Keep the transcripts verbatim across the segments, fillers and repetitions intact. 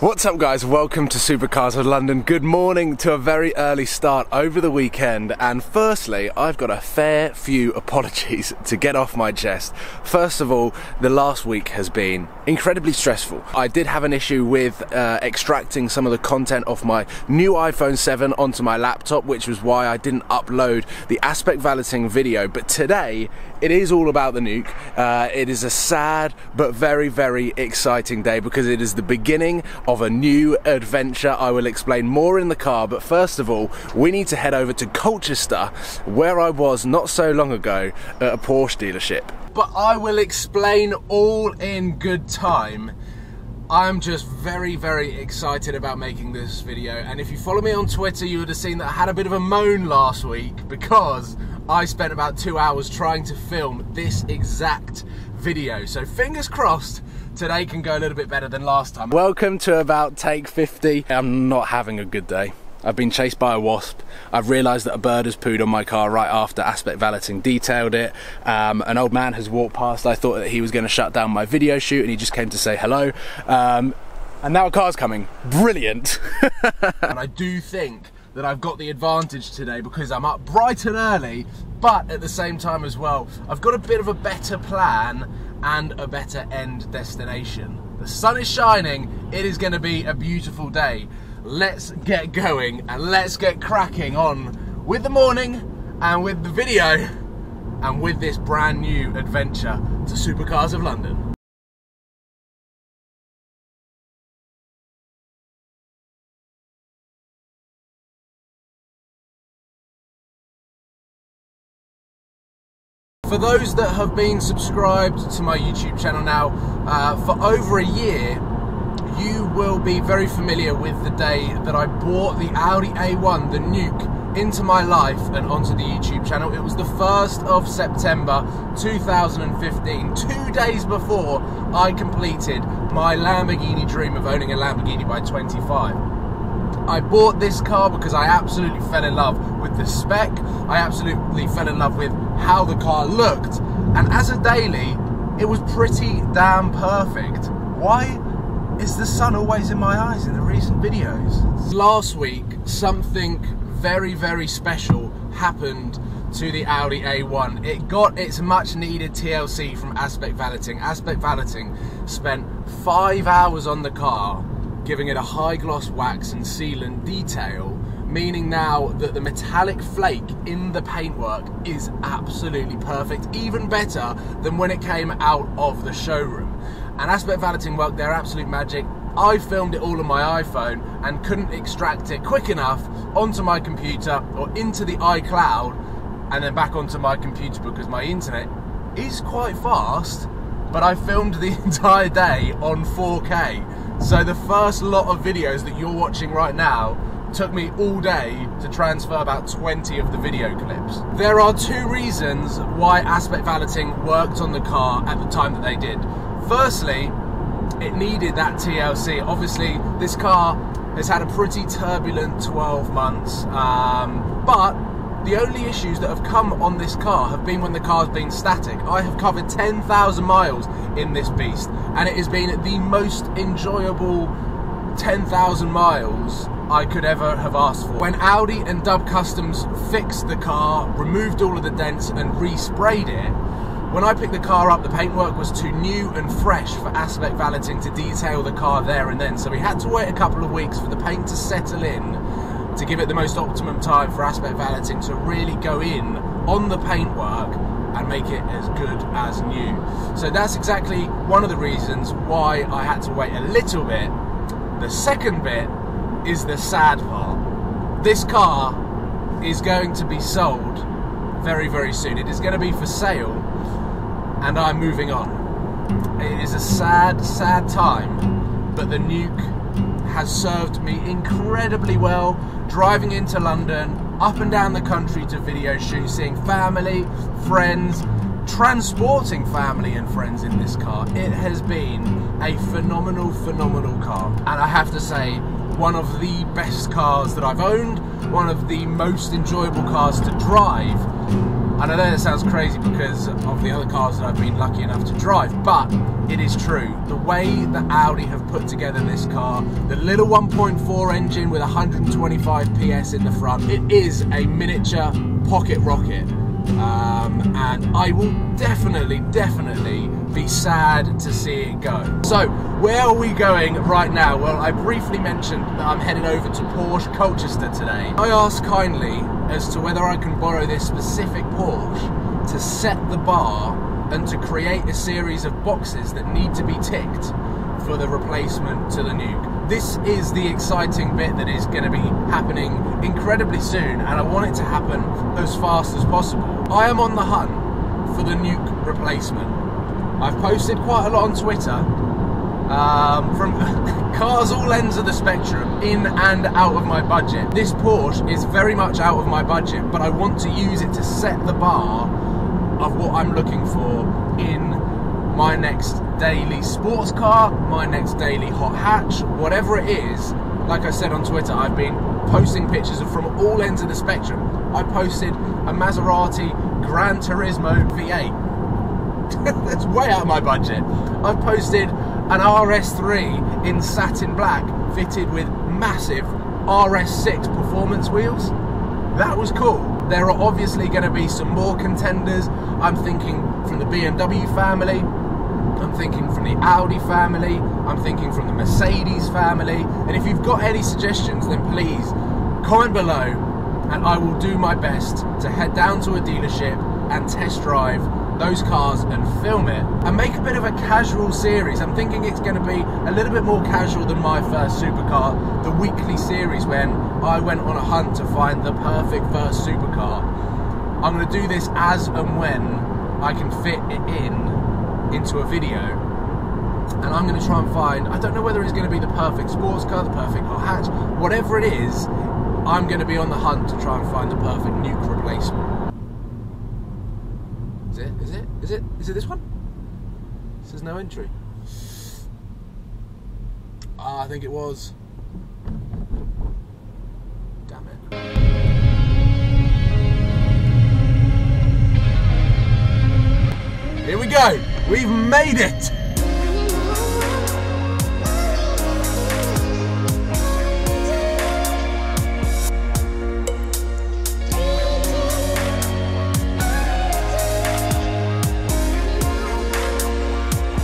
What's up guys, welcome to Supercars of London. Good morning to a very early start over the weekend, and firstly I've got a fair few apologies to get off my chest. First of all, the last week has been incredibly stressful. I did have an issue with uh, extracting some of the content off my new iPhone seven onto my laptop, which was why I didn't upload the Aspect Valeting video, but today it is all about the nuke. Uh, it is a sad but very very exciting day because it is the beginning of of a new adventure. I will explain more in the car, but first of all we need to head over to Colchester, where I was not so long ago at a Porsche dealership. But I will explain all in good time. I'm just very, very excited about making this video, and if you follow me on Twitter you would have seen that I had a bit of a moan last week because I spent about two hours trying to film this exact video. So fingers crossed today can go a little bit better than last time. Welcome to about take fifty. I'm not having a good day. I've been chased by a wasp. I've realised that a bird has pooed on my car right after Aspect Valeting detailed it. Um, an old man has walked past. I thought that he was going to shut down my video shoot and he just came to say hello. Um, and now a car's coming. Brilliant. And I do think that I've got the advantage today because I'm up bright and early, but at the same time as well, I've got a bit of a better plan and a better end destination. The sun is shining. It is going to be a beautiful day. Let's get going and let's get cracking on with the morning and with the video and with this brand new adventure to Supercars of London. For those that have been subscribed to my YouTube channel now uh, for over a year, you will be very familiar with the day that I brought the Audi A one, the nuke, into my life and onto the YouTube channel. It was the first of September two thousand fifteen, two days before I completed my Lamborghini dream of owning a Lamborghini by twenty-five. I bought this car because I absolutely fell in love with the spec. I absolutely fell in love with how the car looked, and as a daily it was pretty damn perfect. Why is the sun always in my eyes in the recent videos? Last week something very very special happened to the Audi A one. It got its much needed T L C from Aspect Valeting. Aspect Valeting spent five hours on the car giving it a high gloss wax and sealant detail, meaning now that the metallic flake in the paintwork is absolutely perfect, even better than when it came out of the showroom. And Aspect Valeting worked their absolute magic. I filmed it all on my iPhone and couldn't extract it quick enough onto my computer or into the iCloud and then back onto my computer because my internet is quite fast, but I filmed the entire day on four K. So the first lot of videos that you're watching right now took me all day to transfer about twenty of the video clips. There are two reasons why Aspect Valeting worked on the car at the time that they did. Firstly, it needed that T L C. Obviously, this car has had a pretty turbulent twelve months, um, but the only issues that have come on this car have been when the car's been static. I have covered ten thousand miles in this beast, and it has been the most enjoyable ten thousand miles I could ever have asked for. When Audi and Dub Customs fixed the car, removed all of the dents and resprayed it, when I picked the car up, the paintwork was too new and fresh for Aspect Valeting to detail the car there and then, so we had to wait a couple of weeks for the paint to settle in, to give it the most optimum time for Aspect Valeting to really go in on the paintwork and make it as good as new. So that's exactly one of the reasons why I had to wait a little bit. The second bit is the sad part. This car is going to be sold very, very soon. It is going to be for sale, and I'm moving on. It is a sad, sad time, but the nuke has served me incredibly well, driving into London, up and down the country to video shoot, seeing family, friends, transporting family and friends in this car. It has been a phenomenal, phenomenal car. And I have to say, one of the best cars that I've owned, one of the most enjoyable cars to drive. And I know that sounds crazy because of the other cars that I've been lucky enough to drive, but it is true. The way that Audi have put together this car, the little one point four engine with one hundred twenty-five P S in the front, it is a miniature pocket rocket. Um, and I will definitely, definitely be sad to see it go. So, where are we going right now? Well, I briefly mentioned that I'm heading over to Porsche Colchester today. I asked kindly as to whether I can borrow this specific Porsche to set the bar and to create a series of boxes that need to be ticked for the replacement to the Nuke. This is the exciting bit that is going to be happening incredibly soon, and I want it to happen as fast as possible. I am on the hunt for the Nuke replacement. I've posted quite a lot on Twitter um, from cars all ends of the spectrum, in and out of my budget. This Porsche is very much out of my budget, but I want to use it to set the bar of what I'm looking for in my next daily sports car, my next daily hot hatch, whatever it is. Like I said on Twitter, I've been posting pictures from all ends of the spectrum. I posted a Maserati Gran Turismo V eight. That's way out of my budget. I've posted an R S three in satin black fitted with massive R S six performance wheels. That was cool. There are obviously going to be some more contenders. I'm thinking from the B M W family, I'm thinking from the Audi family, I'm thinking from the Mercedes family. And if you've got any suggestions, then please comment below and I will do my best to head down to a dealership and test drive those cars and film it and make a bit of a casual series. I'm thinking it's going to be a little bit more casual than my first supercar, the weekly series when I went on a hunt to find the perfect first supercar. I'm going to do this as and when I can fit it in into a video, and I'm going to try and find, I don't know whether it's going to be the perfect sports car, the perfect hot hatch, whatever it is, I'm going to be on the hunt to try and find the perfect Nuke replacement. Is it? Is it? Is it? Is it this one? It says no entry. Ah, I think it was. Damn it. Here we go! We've made it!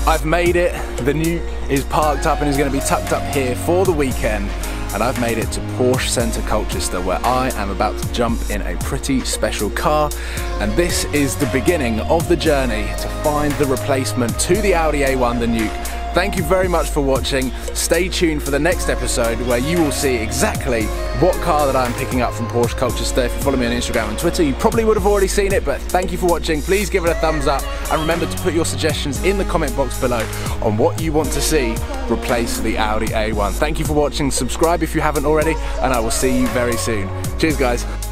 I've made it. The Nuke is parked up and is going to be tucked up here for the weekend, and I've made it to Porsche Centre Colchester, where I am about to jump in a pretty special car, and this is the beginning of the journey to find the replacement to the Audi A one, the Nuke. Thank you very much for watching. Stay tuned for the next episode where you will see exactly what car that I'm picking up from Porsche Colchester. If you follow me on Instagram and Twitter, you probably would have already seen it, but thank you for watching. Please give it a thumbs up and remember to put your suggestions in the comment box below on what you want to see replace the Audi A one. Thank you for watching. Subscribe if you haven't already, and I will see you very soon. Cheers, guys.